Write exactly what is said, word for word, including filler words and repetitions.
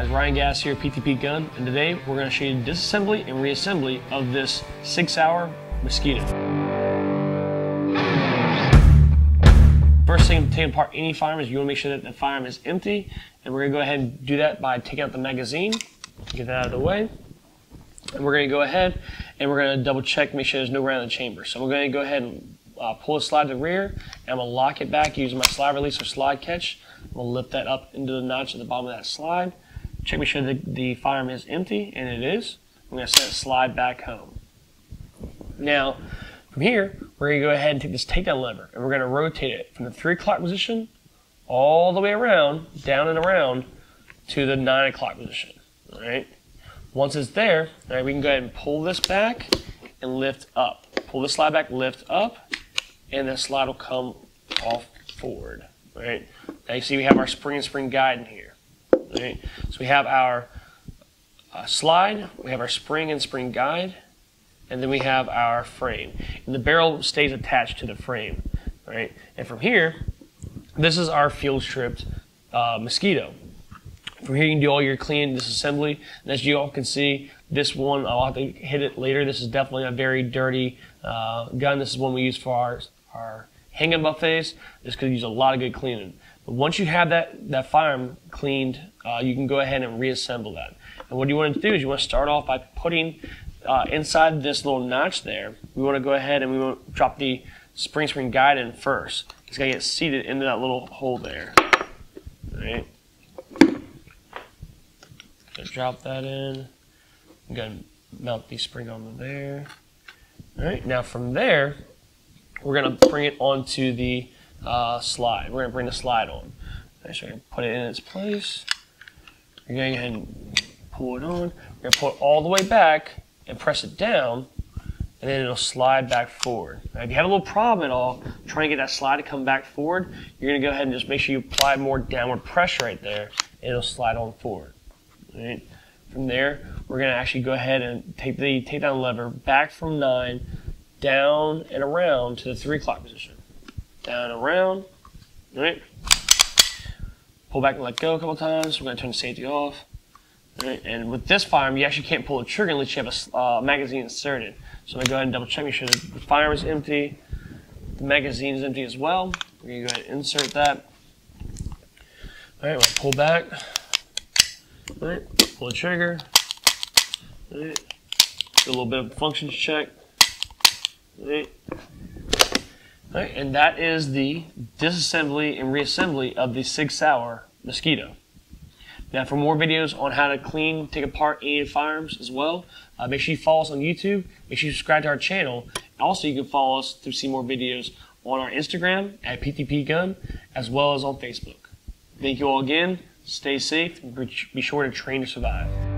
guys, Ryan Gass here, P T P Gun, and today we're going to show you disassembly and reassembly of this SIG Sauer Mosquito. First thing to take apart any firearm is you want to make sure that the firearm is empty, and we're going to go ahead and do that by taking out the magazine, get that out of the way. And we're going to go ahead and we're going to double check, make sure there's no round in the chamber. So we're going to go ahead and Uh, pull a slide to the rear, and I'm going to lock it back using my slide release or slide catch. I'm going to lift that up into the notch at the bottom of that slide. Check, make sure that the firearm is empty, and it is. I'm going to set slide back home. Now, from here, we're going to go ahead and take this takedown lever, and we're going to rotate it from the three o'clock position all the way around, down and around, to the nine o'clock position. All right? Once it's there, all right, we can go ahead and pull this back and lift up. Pull this slide back, lift up. And that slide will come off forward, right? Now you see we have our spring and spring guide in here, right? So we have our uh, slide, we have our spring and spring guide, and then we have our frame. And the barrel stays attached to the frame, right? And from here, this is our field stripped uh, Mosquito. From here you can do all your clean disassembly. And as you all can see, this one, I'll have to hit it later. This is definitely a very dirty uh, gun. This is one we use for our, our handgun buffets. This could use a lot of good cleaning. But once you have that, that firearm cleaned, uh, you can go ahead and reassemble that. And what you want to do is you want to start off by putting uh, inside this little notch there, we want to go ahead and we want to drop the spring spring guide in first. It's going to get seated into that little hole there. All right. Drop that in. I'm going to mount the spring on there. All right, now from there, we're going to bring it onto the uh, slide. We're going to bring the slide on. Right, so we're going to put it in its place. We're going to go ahead and pull it on. We're going to pull it all the way back and press it down, and then it'll slide back forward. Now, if you have a little problem at all trying to get that slide to come back forward, you're going to go ahead and just make sure you apply more downward pressure right there, and it'll slide on forward. Right. From there, we're going to actually go ahead and take the takedown lever back from nine, down and around to the three o'clock position. Down and around. All right. Pull back and let go a couple times. We're going to turn the safety off. All right. And with this firearm, you actually can't pull the trigger unless you have a uh, magazine inserted. So I'm going to go ahead and double check, make sure that the firearm is empty, the magazine is empty as well. We're going to go ahead and insert that. All right, we'll pull back. All right, pull the trigger. All right, do a little bit of a functions check. All right. All right, and that is the disassembly and reassembly of the SIG Sauer Mosquito. Now, for more videos on how to clean, take apart any firearms as well, uh, make sure you follow us on YouTube. Make sure you subscribe to our channel. Also, you can follow us to see more videos on our Instagram at P T P Gun, as well as on Facebook. Thank you all again. Stay safe and be sure to train to survive.